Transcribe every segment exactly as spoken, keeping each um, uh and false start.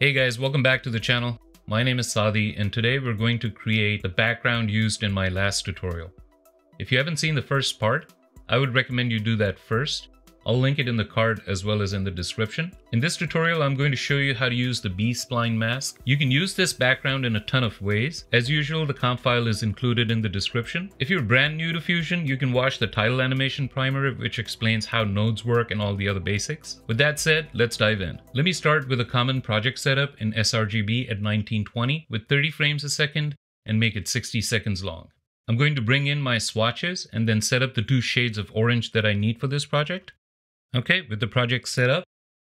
Hey guys, welcome back to the channel. My name is Sadi and today we're going to create the background used in my last tutorial. If you haven't seen the first part, I would recommend you do that first. I'll link it in the card as well as in the description. In this tutorial, I'm going to show you how to use the B-Spline mask. You can use this background in a ton of ways. As usual, the comp file is included in the description. If you're brand new to Fusion, you can watch the title animation primer, which explains how nodes work and all the other basics. With that said, let's dive in. Let me start with a common project setup in sRGB at nineteen twenty with thirty frames a second and make it sixty seconds long. I'm going to bring in my swatches and then set up the two shades of orange that I need for this project. Okay, with the project set up,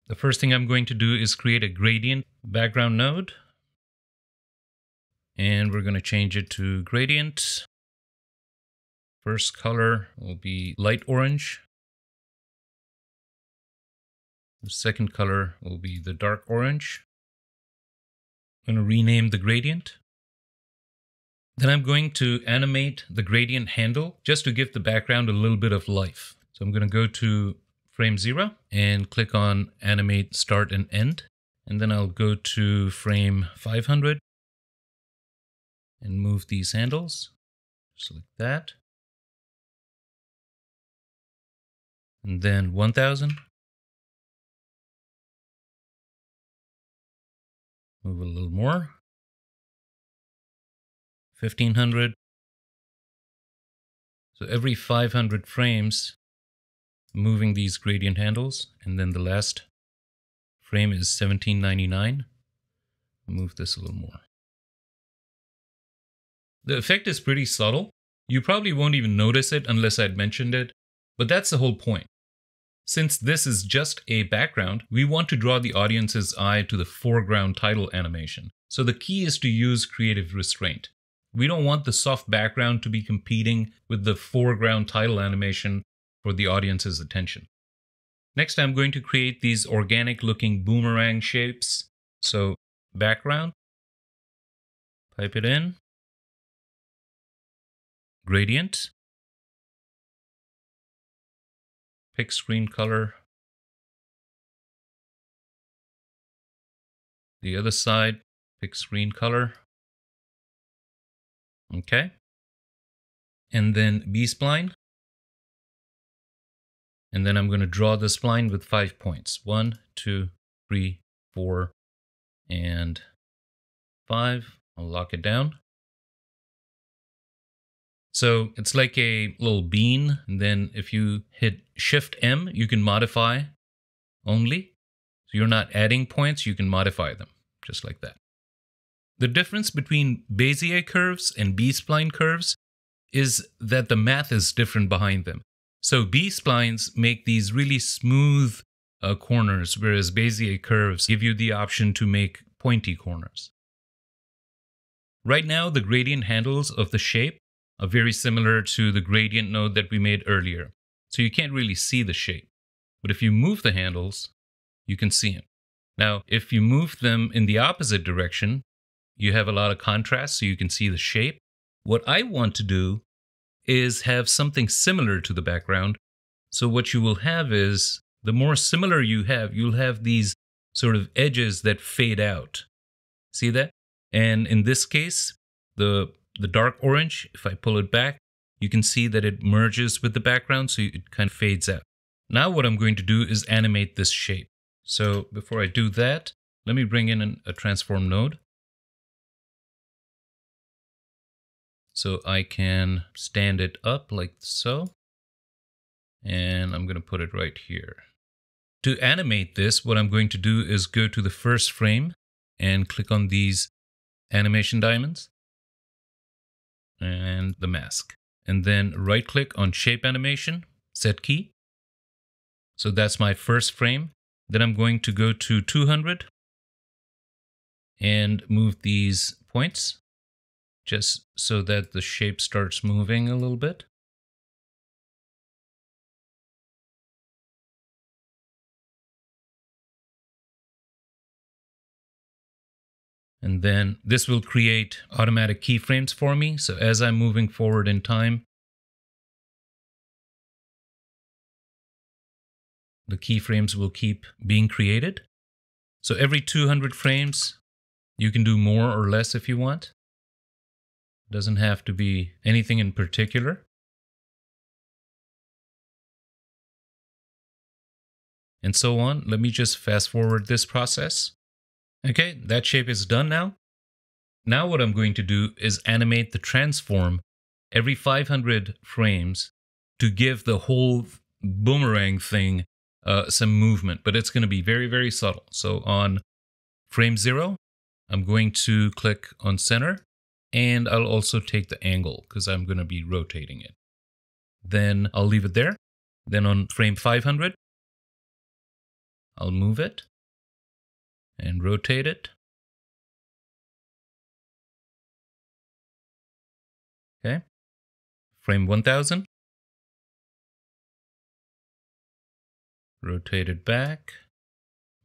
the first thing I'm going to do is create a gradient background node. And we're going to change it to gradient. First color will be light orange. The second color will be the dark orange. I'm going to rename the gradient. Then I'm going to animate the gradient handle just to give the background a little bit of life. So I'm going to go to frame zero and click on animate start and end. And then I'll go to frame five hundred and move these handles, just like that. And then one thousand. Move a little more. fifteen hundred. So every five hundred frames, moving these gradient handles, and then the last frame is seventeen ninety-nine. Move this a little more. The effect is pretty subtle. You probably won't even notice it unless I'd mentioned it, but that's the whole point. Since this is just a background, we want to draw the audience's eye to the foreground title animation. So the key is to use creative restraint. We don't want the soft background to be competing with the foreground title animation for the audience's attention. Next, I'm going to create these organic looking boomerang shapes. So background, pipe it in, gradient, pick screen color, the other side, pick screen color, okay, and then B-Spline. And then I'm going to draw the spline with five points. One, two, three, four, and five. I'll lock it down. So it's like a little bean. And then if you hit Shift M, you can modify only. So you're not adding points, you can modify them, just like that. The difference between Bezier curves and B-Spline curves is that the math is different behind them. So B-Splines make these really smooth uh, corners, whereas Bezier curves give you the option to make pointy corners. Right now, the gradient handles of the shape are very similar to the gradient node that we made earlier. So you can't really see the shape. But if you move the handles, you can see them. Now, if you move them in the opposite direction, you have a lot of contrast, so you can see the shape. What I want to do is have something similar to the background. So what you will have is, the more similar you have, you'll have these sort of edges that fade out. See that? And in this case, the, the dark orange, if I pull it back, you can see that it merges with the background, so it kind of fades out. Now what I'm going to do is animate this shape. So before I do that, let me bring in an, a transform node. So I can stand it up like so, and I'm going to put it right here. To animate this, what I'm going to do is go to the first frame and click on these animation diamonds and the mask. And then right click on shape animation, set key. So that's my first frame. Then I'm going to go to two hundred and move these points, just so that the shape starts moving a little bit. And then this will create automatic keyframes for me. So as I'm moving forward in time, the keyframes will keep being created. So every two hundred frames, you can do more or less if you want. Doesn't have to be anything in particular. And so on. Let me just fast forward this process. Okay, that shape is done now. Now what I'm going to do is animate the transform every five hundred frames to give the whole boomerang thing uh, some movement, but it's going to be very, very subtle. So on frame zero, I'm going to click on center, and I'll also take the angle because I'm going to be rotating it. Then I'll leave it there. Then on frame five hundred, I'll move it and rotate it. Okay, frame one thousand, rotate it back,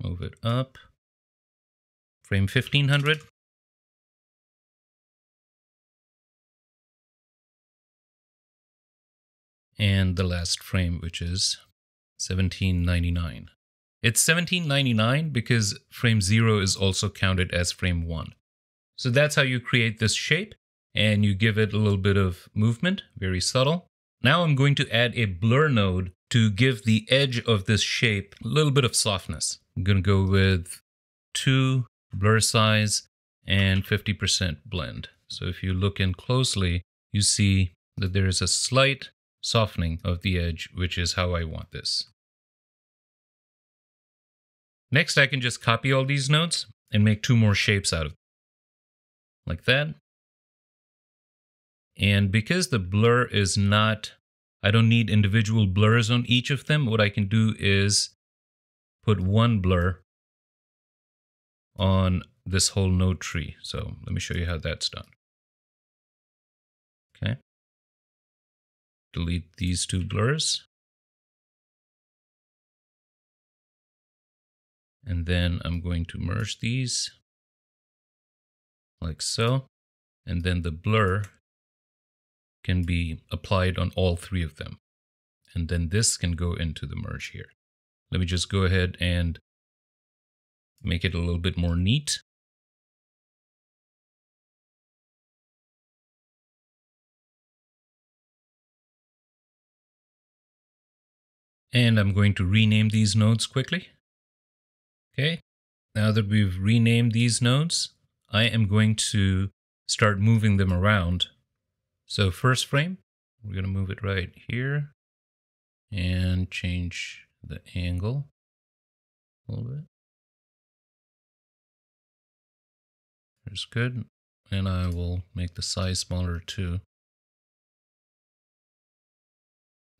move it up, frame fifteen hundred, and the last frame, which is seventeen ninety-nine. It's seventeen ninety-nine because frame zero is also counted as frame one. So that's how you create this shape. And you give it a little bit of movement, very subtle. Now I'm going to add a blur node to give the edge of this shape a little bit of softness. I'm going to go with two, blur size, and fifty percent blend. So if you look in closely, you see that there is a slight softening of the edge, which is how I want this. Next, I can just copy all these nodes and make two more shapes out of them, like that. And because the blur is not, I don't need individual blurs on each of them, what I can do is put one blur on this whole node tree. So let me show you how that's done. Okay. Delete these two blurs. And then I'm going to merge these like so. And then the blur can be applied on all three of them. And then this can go into the merge here. Let me just go ahead and make it a little bit more neat. And I'm going to rename these nodes quickly. Okay, now that we've renamed these nodes, I am going to start moving them around. So first frame, we're going to move it right here and change the angle a little bit. That's good. And I will make the size smaller too.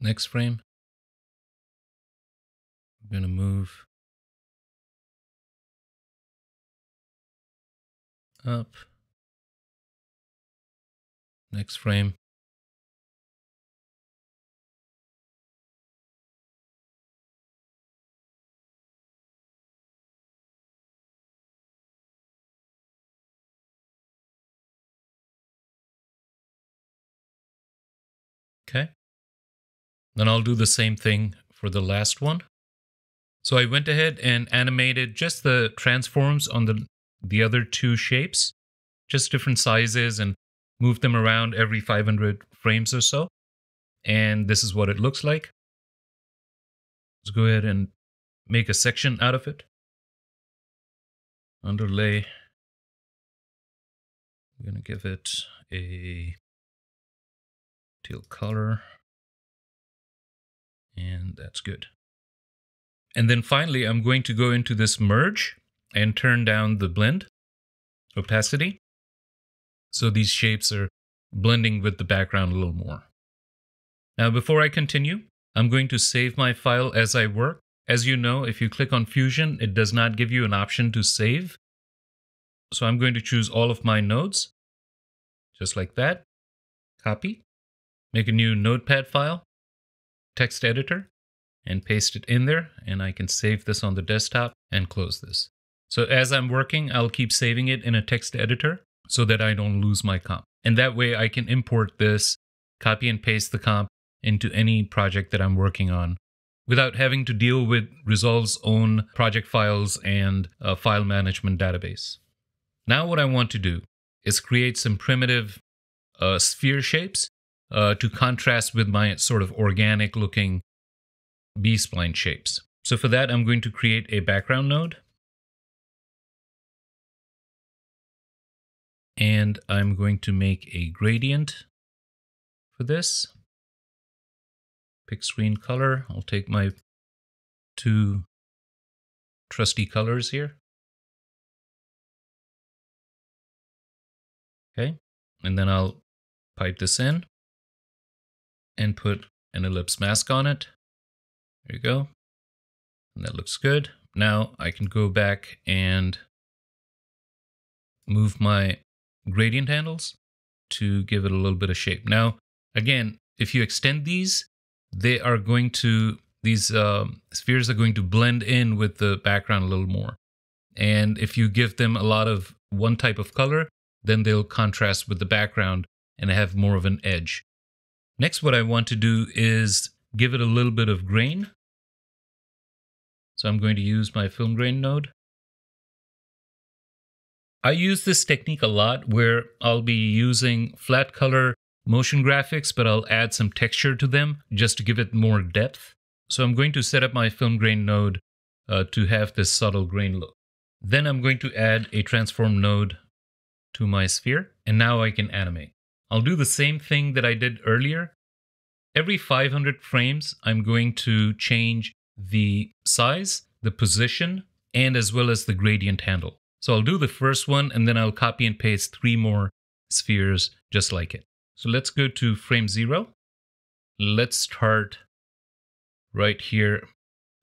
Next frame, I'm going to move up. Next frame. Okay. Then I'll do the same thing for the last one. So I went ahead and animated just the transforms on the, the other two shapes, just different sizes, and move them around every five hundred frames or so. And this is what it looks like. Let's go ahead and make a section out of it. Underlay. I'm going to give it a teal color. And that's good. And then finally, I'm going to go into this merge and turn down the blend opacity. So these shapes are blending with the background a little more. Now, before I continue, I'm going to save my file as I work. As you know, if you click on Fusion, it does not give you an option to save. So I'm going to choose all of my nodes, just like that. Copy, make a new notepad file, text editor, and paste it in there. And I can save this on the desktop and close this. So as I'm working, I'll keep saving it in a text editor, so that I don't lose my comp. And that way I can import this, copy and paste the comp into any project that I'm working on without having to deal with Resolve's own project files and uh, file management database. Now what I want to do is create some primitive uh, sphere shapes uh, to contrast with my sort of organic looking B-spline shapes. So for that, I'm going to create a background node. And I'm going to make a gradient for this. Pick screen color. I'll take my two trusty colors here. Okay, and then I'll pipe this in and put an ellipse mask on it. There you go. And that looks good. Now I can go back and move my gradient handles to give it a little bit of shape. Now, again, if you extend these, they are going to, these um, spheres are going to blend in with the background a little more. And if you give them a lot of one type of color, then they'll contrast with the background and have more of an edge. Next, what I want to do is give it a little bit of grain. So I'm going to use my film grain node. I use this technique a lot where I'll be using flat color motion graphics, but I'll add some texture to them just to give it more depth. So I'm going to set up my film grain node uh, to have this subtle grain look. Then I'm going to add a transform node to my sphere, and now I can animate. I'll do the same thing that I did earlier. Every five hundred frames, I'm going to change the size, the position, and as well as the gradient handle. So I'll do the first one, and then I'll copy and paste three more spheres just like it. So let's go to frame zero. Let's start right here.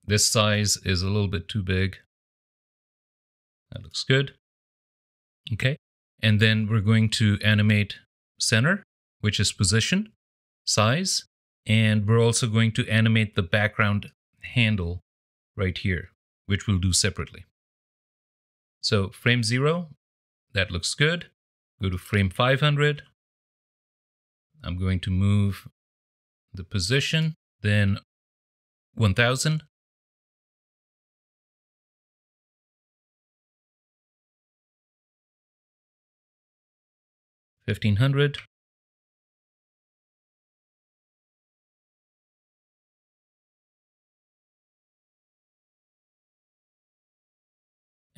This size is a little bit too big. That looks good. Okay. And then we're going to animate center, which is position, size, and we're also going to animate the background handle right here, which we'll do separately. So frame zero, that looks good. Go to frame five hundred. I'm going to move the position, then one thousand. fifteen hundred.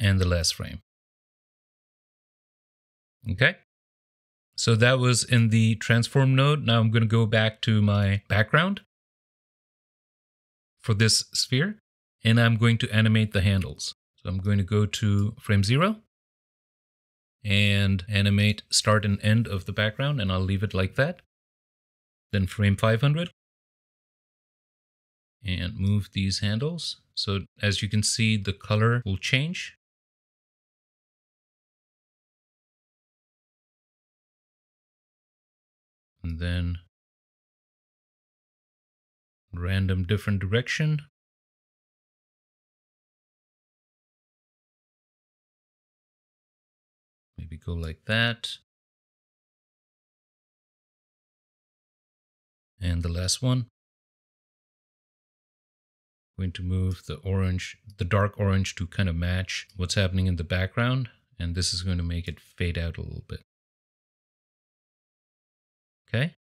And the last frame. Okay, so that was in the transform node. Now I'm going to go back to my background for this sphere, and I'm going to animate the handles. So I'm going to go to frame zero and animate start and end of the background, and I'll leave it like that. Then frame five hundred and move these handles. So as you can see, the color will change. And then random different direction. Maybe go like that. And the last one. I'm going to move the orange, the dark orange, to kind of match what's happening in the background. And this is going to make it fade out a little bit. Okay.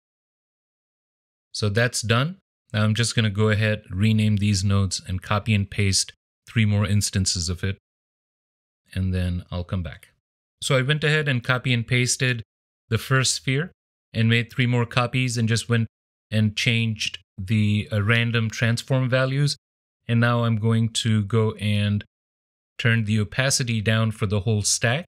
So that's done. Now I'm just going to go ahead, rename these nodes, and copy and paste three more instances of it. And then I'll come back. So I went ahead and copy and pasted the first sphere and made three more copies and just went and changed the uh, random transform values. And now I'm going to go and turn the opacity down for the whole stack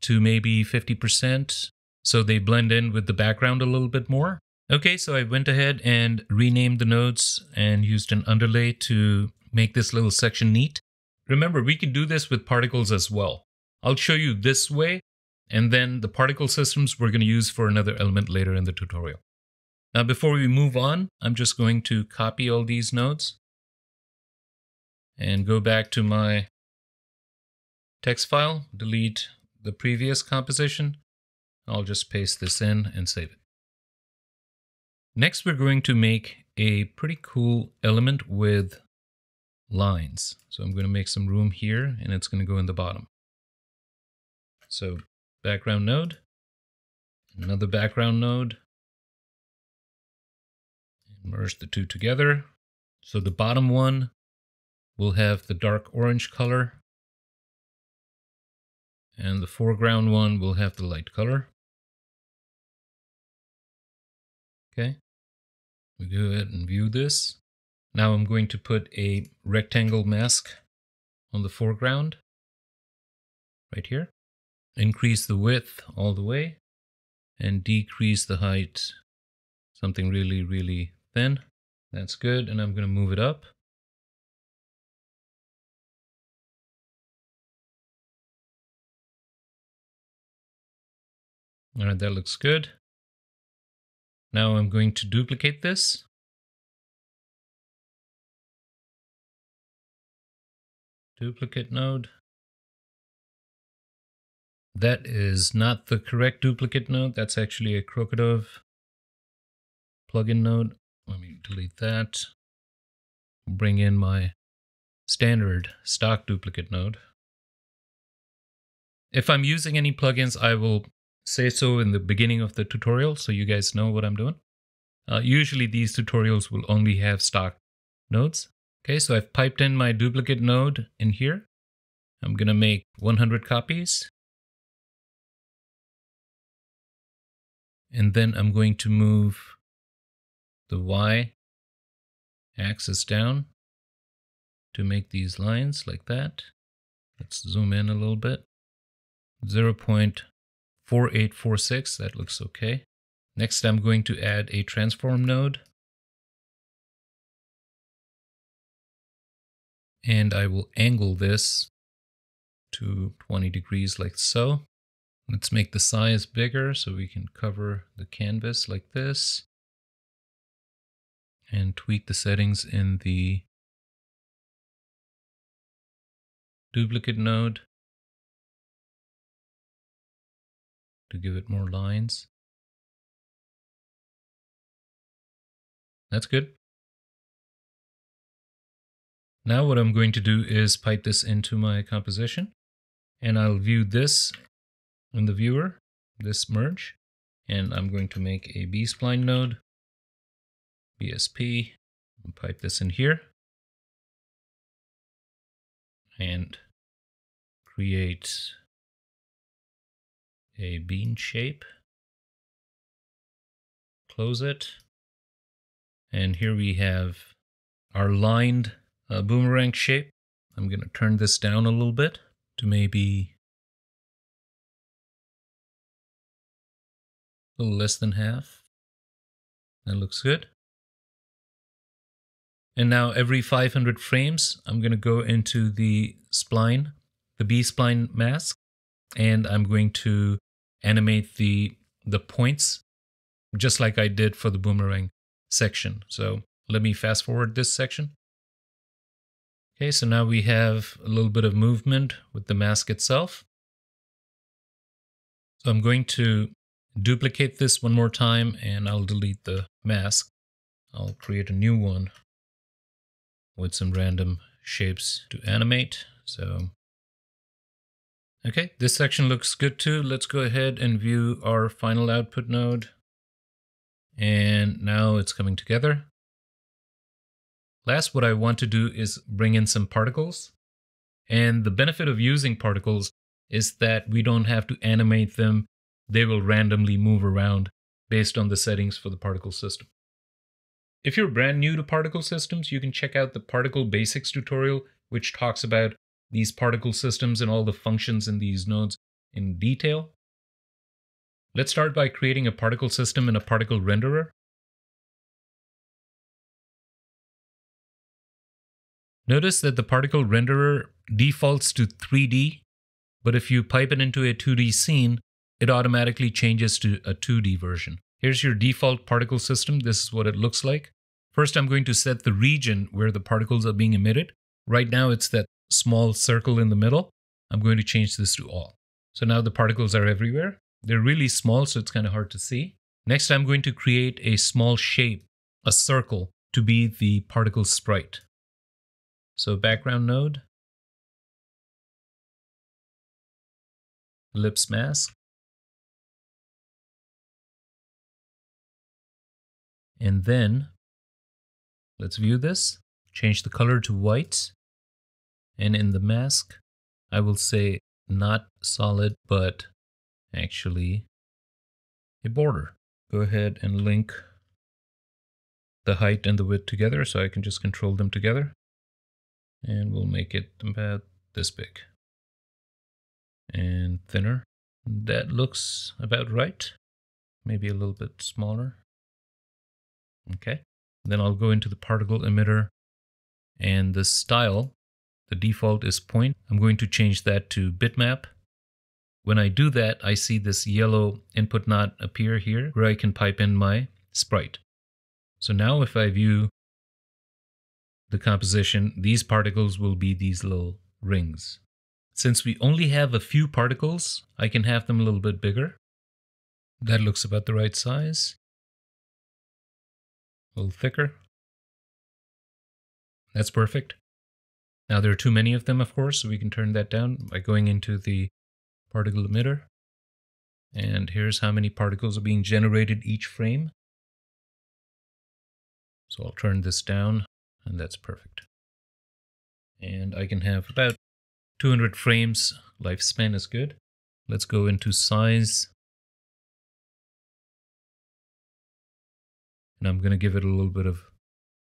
to maybe fifty percent so they blend in with the background a little bit more. Okay, so I went ahead and renamed the nodes and used an underlay to make this little section neat. Remember, we can do this with particles as well. I'll show you this way, and then the particle systems we're going to use for another element later in the tutorial. Now, before we move on, I'm just going to copy all these nodes and go back to my text file, delete the previous composition. I'll just paste this in and save it. Next, we're going to make a pretty cool element with lines. So I'm going to make some room here, and it's going to go in the bottom. So background node, another background node. Merge the two together. So the bottom one will have the dark orange color, and the foreground one will have the light color. Okay, we go ahead and view this. Now I'm going to put a rectangle mask on the foreground, right here. Increase the width all the way, and decrease the height, something really, really thin. That's good, and I'm going to move it up. All right, that looks good. Now I'm going to duplicate this. Duplicate node. That is not the correct duplicate node. That's actually a Crocodile plugin node. Let me delete that. Bring in my standard stock duplicate node. If I'm using any plugins, I will say so in the beginning of the tutorial so you guys know what I'm doing. Uh, usually these tutorials will only have stock nodes. Okay, so I've piped in my duplicate node in here. I'm going to make one hundred copies. And then I'm going to move the Y axis down to make these lines like that. Let's zoom in a little bit. zero point four eight four six, that looks okay. Next, I'm going to add a transform node. And I will angle this to twenty degrees like so. Let's make the size bigger so we can cover the canvas like this. And tweak the settings in the duplicate node to give it more lines. That's good. Now what I'm going to do is pipe this into my composition, and I'll view this in the viewer, this merge, and I'm going to make a B-Spline node. B S P, and pipe this in here, and create a bean shape, close it, and here we have our lined uh, boomerang shape. I'm going to turn this down a little bit to maybe a little less than half. That looks good. And now every five hundred frames, I'm going to go into the spline, the B-spline mask, and I'm going to animate the, the points, just like I did for the boomerang section. So let me fast forward this section. Okay, so now we have a little bit of movement with the mask itself. So I'm going to duplicate this one more time, and I'll delete the mask. I'll create a new one with some random shapes to animate. So, okay, this section looks good too. Let's go ahead and view our final output node. And now it's coming together. Last, what I want to do is bring in some particles. And the benefit of using particles is that we don't have to animate them. They will randomly move around based on the settings for the particle system. If you're brand new to particle systems, you can check out the particle basics tutorial, which talks about these particle systems and all the functions in these nodes in detail. Let's start by creating a particle system in a particle renderer. Notice that the particle renderer defaults to three D, but if you pipe it into a two D scene, it automatically changes to a two D version. Here's your default particle system. This is what it looks like. First, I'm going to set the region where the particles are being emitted. Right now, it's that small circle in the middle. I'm going to change this to all. So now the particles are everywhere. They're really small, so it's kind of hard to see. Next, I'm going to create a small shape, a circle, to be the particle sprite. So background node, ellipse mask, and then let's view this, change the color to white, and in the mask, I will say not solid, but actually a border. Go ahead and link the height and the width together, so I can just control them together. And we'll make it about this big. And thinner. That looks about right. Maybe a little bit smaller. Okay. Then I'll go into the particle emitter. And the style, the default is point. I'm going to change that to bitmap. When I do that, I see this yellow input knot appear here where I can pipe in my sprite. So now if I view the composition, these particles will be these little rings. Since we only have a few particles, I can have them a little bit bigger. That looks about the right size. A little thicker. That's perfect. Now there are too many of them, of course, so we can turn that down by going into the particle emitter. And here's how many particles are being generated each frame. So I'll turn this down, and that's perfect. And I can have about two hundred frames. Lifespan is good. Let's go into size. And I'm going to give it a little bit of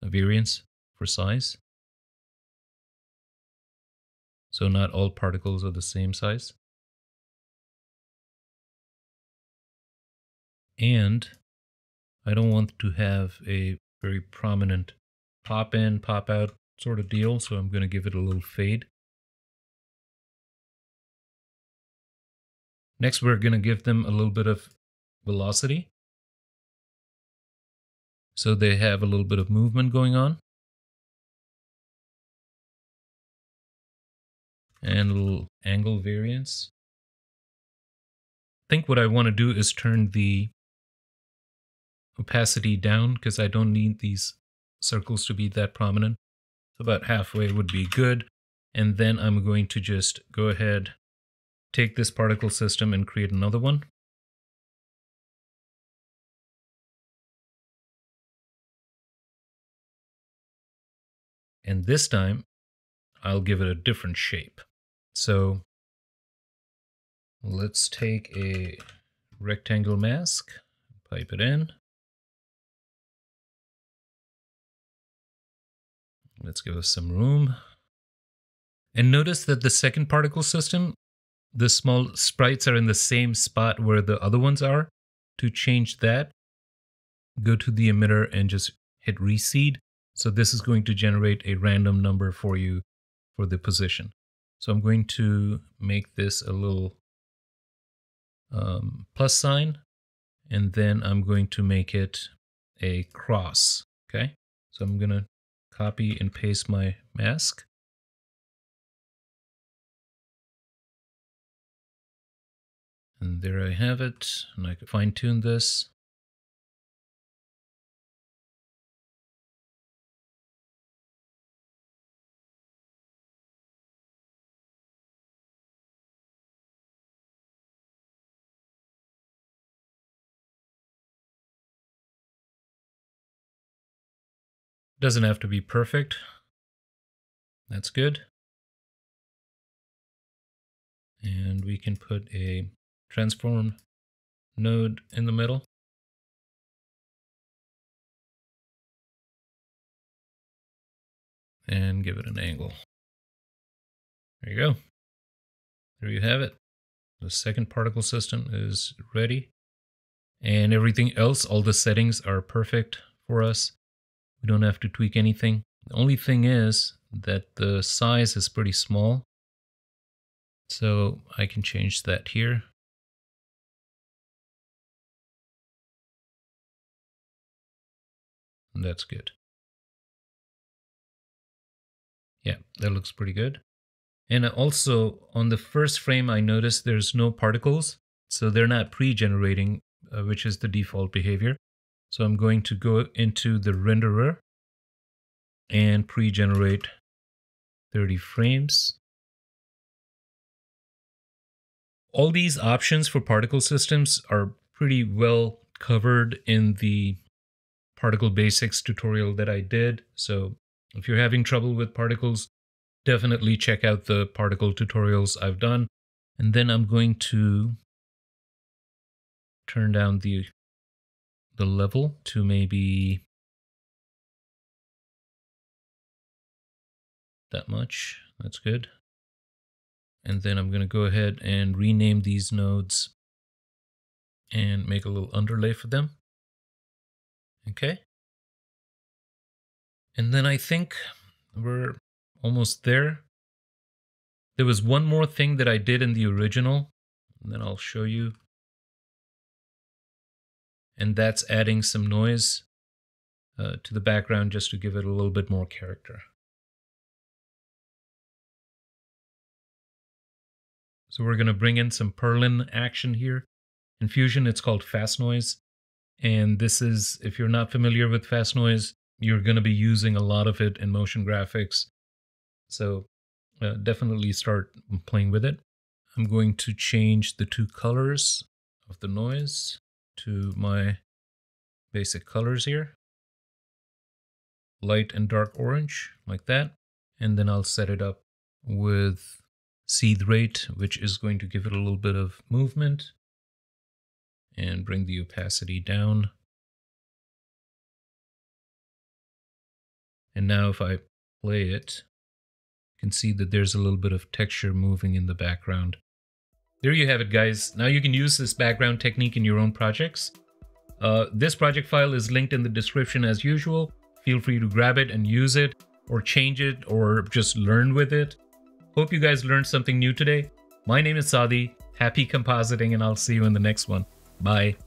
a variance for size. So not all particles are the same size. And I don't want to have a very prominent pop in, pop out sort of deal, so I'm going to give it a little fade. Next, we're going to give them a little bit of velocity. So they have a little bit of movement going on. And a little angle variance. I think what I want to do is turn the opacity down because I don't need these circles to be that prominent. So about halfway would be good. And then I'm going to just go ahead, take this particle system and create another one. And this time I'll give it a different shape. So let's take a rectangle mask, pipe it in. Let's give us some room. And notice that the second particle system, the small sprites are in the same spot where the other ones are. To change that, go to the emitter and just hit reseed. So this is going to generate a random number for you for the position. So I'm going to make this a little um, plus sign, and then I'm going to make it a cross, okay? So I'm going to copy and paste my mask. And there I have it, and I can fine tune this. Doesn't have to be perfect. That's good. And we can put a transform node in the middle. And give it an angle. There you go. There you have it. The second particle system is ready. And everything else, all the settings are perfect for us. We don't have to tweak anything. The only thing is that the size is pretty small. So I can change that here. And that's good. Yeah, that looks pretty good. And also on the first frame, I noticed there's no particles. So they're not pre-generating. uh, which is the default behavior. So I'm going to go into the renderer and pre-generate thirty frames. All these options for particle systems are pretty well covered in the particle basics tutorial that I did. So if you're having trouble with particles, definitely check out the particle tutorials I've done. And then I'm going to turn down the, the level to maybe that much. That's good. And then I'm going to go ahead and rename these nodes and make a little underlay for them. Okay. And then I think we're almost there. There was one more thing that I did in the original, and then I'll show you. And that's adding some noise uh, to the background just to give it a little bit more character. So we're going to bring in some Perlin action here. In Fusion, it's called fast noise. And this is, if you're not familiar with fast noise, you're going to be using a lot of it in motion graphics. So uh, definitely start playing with it. I'm going to change the two colors of the noise to my basic colors here. Light and dark orange, like that. And then I'll set it up with seed rate, which is going to give it a little bit of movement. And bring the opacity down. And now if I play it, you can see that there's a little bit of texture moving in the background. There you have it, guys. Now you can use this background technique in your own projects. Uh, this project file is linked in the description as usual. Feel free to grab it and use it, or change it, or just learn with it. Hope you guys learned something new today. My name is Sadi. Happy compositing, and I'll see you in the next one. Bye.